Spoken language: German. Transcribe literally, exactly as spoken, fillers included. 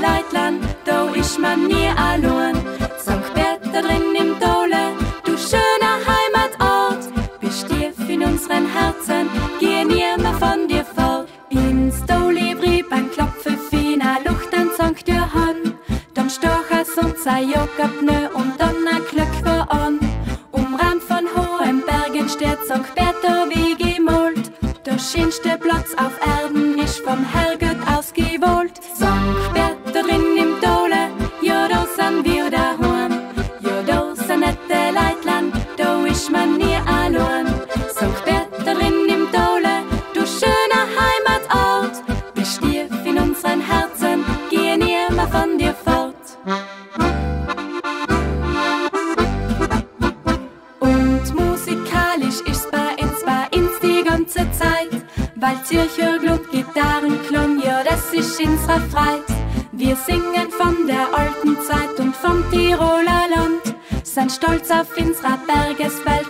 Leid Land, da isch man nie allein. Sankt Peter drin im Tole, du schöner Heimatort, bist tief in unseren Herzen, geh nie mehr von dir fort. Ins Tole blieb ein Klopfe feiner Luft an Sankt Johann, dann stach es uns ein Jogabnö und dann ein Glück vor an. Umrand von hohen Bergen steht Sankt Peter wie gemalt, der schönste Platz auf Erden isch vom Herrgott ausgewollt. Sankt Peter drin im Tole, ja da sind wir daheim, ja da sind nette Leid Land, da isch man nie allein. Sankt Peter drin im Tole, du schöner Heimatort, bist tief in unseren Herzen, geh nie mehr von dir fort. Und musikalisch isch's bei uns bei uns die ganze Zeit, weil Zürcher Glut, Gitarren, Klung, ja das isch unsere Freit. Wir singen von der alten Zeit und vom Tiroler Land, sind stolz auf unsere Bergeswelt